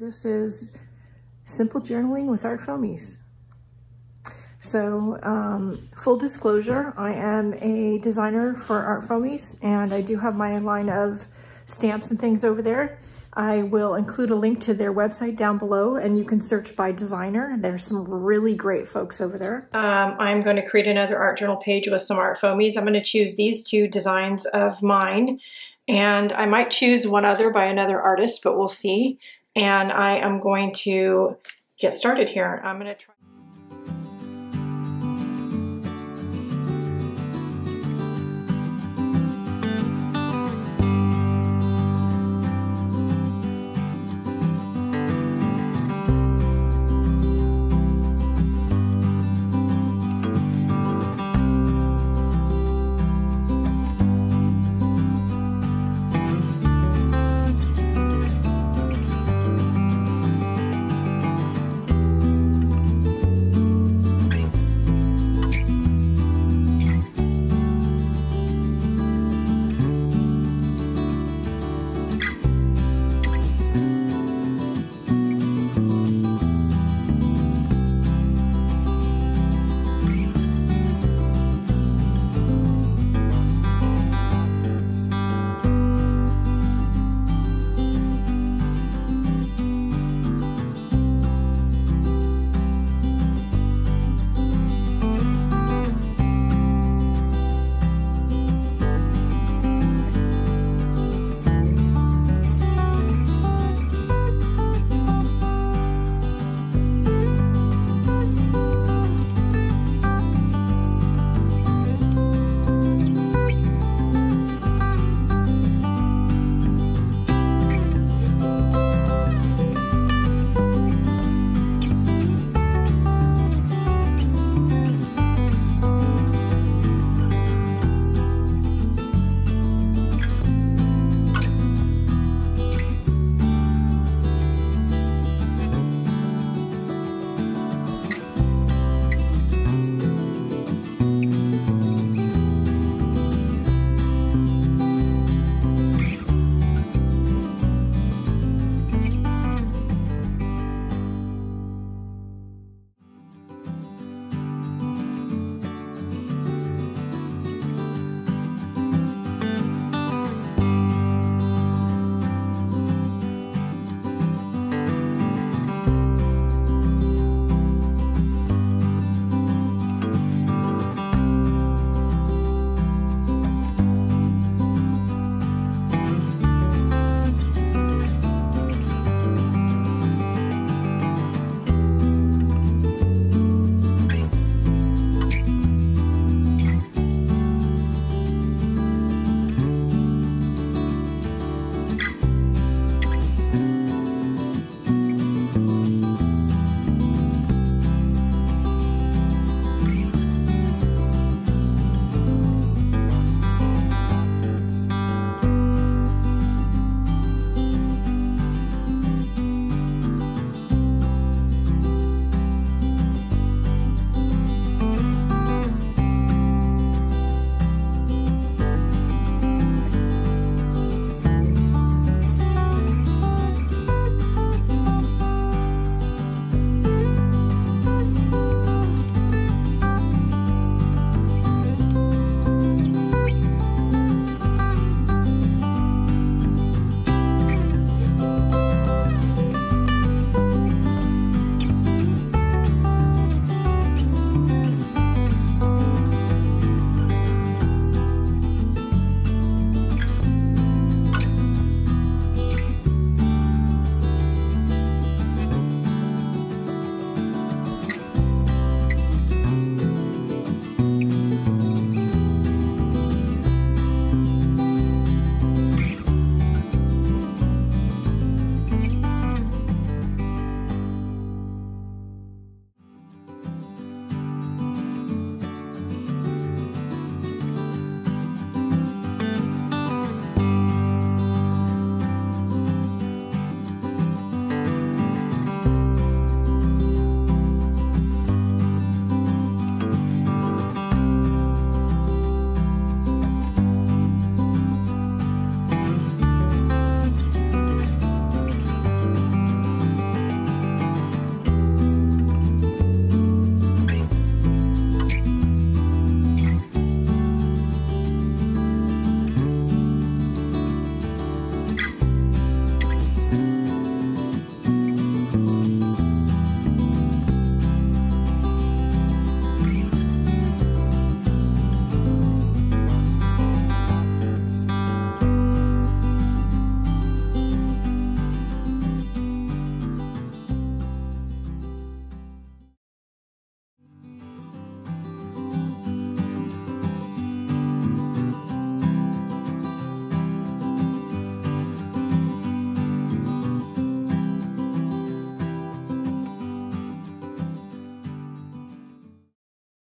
this is Simple Journaling with Art Foamies. So full disclosure, I am a designer for Art Foamies, and I do have my line of stamps and things over there. I will include a link to their website down below, and you can search by designer. There's some really great folks over there. I'm going to create another art journal page with some Art Foamies. I'm going to choose these two designs of mine, and I might choose one other by another artist, but we'll see. And I am going to get started here. I'm going to try.